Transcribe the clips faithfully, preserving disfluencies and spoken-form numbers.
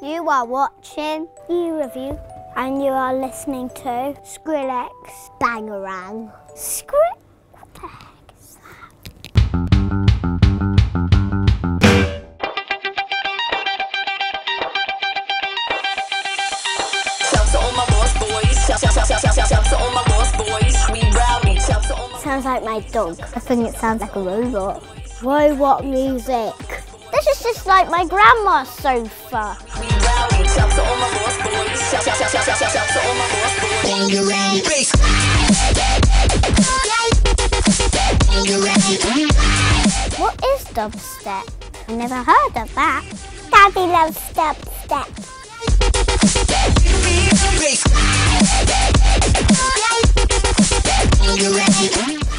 You are watching E-Review and you are listening to Skrillex Bangarang. Skrillex? What the heck is that? Sounds like my dog. I think it sounds like a robot. Robot music. This is just like my grandma's sofa. What is dubstep? I've never heard of that. Daddy loves dubstep.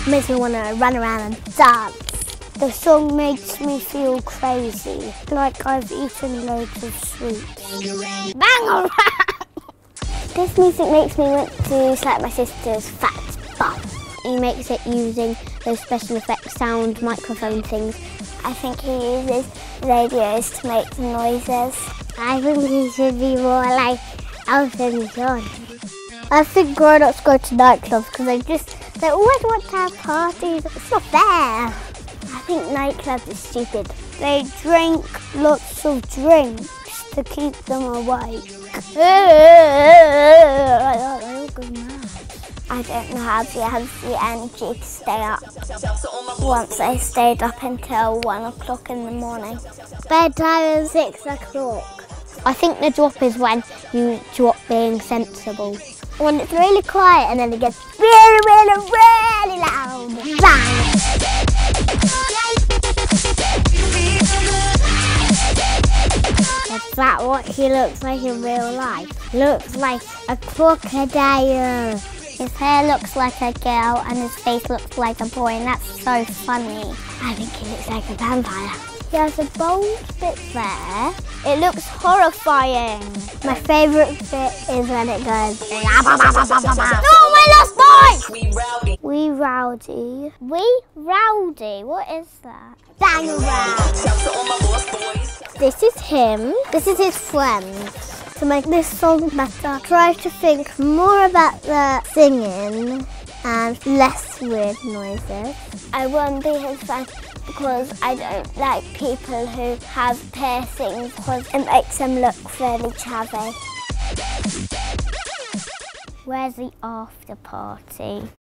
Makes me want to run around and dance. The song makes me feel crazy, like I've eaten loads of sweets. Bangarang! This music makes me want to slap my sister's fat butt. He makes it using those special effects, sound, microphone things. I think he uses radios to make the noises. I think he should be more like Elton John. I think grown-ups go to nightclubs because they just, they always want to have parties. It's not fair. I think nightclubs are stupid. They drink lots of drinks to keep them awake. I don't know how to have the energy to stay up. Once I stayed up until one o'clock in the morning. Bedtime is six o'clock. I think the drop is when you drop being sensible. When it's really quiet and then it gets really, really, really loud. Bang! Is that what he looks like in real life? Looks like a crocodile. His hair looks like a girl and his face looks like a boy, and that's so funny. I think he looks like a vampire. He has a bold bit there. It looks horrifying. My favourite bit is when it goes... No, my last boy! We rowdy. We rowdy? What is that? Bangarang! This is him. This is his friend. To make this song better, try to think more about the singing and less weird noises. I won't be his friend because I don't like people who have piercings because it makes them look really chavvy. Where's the after party?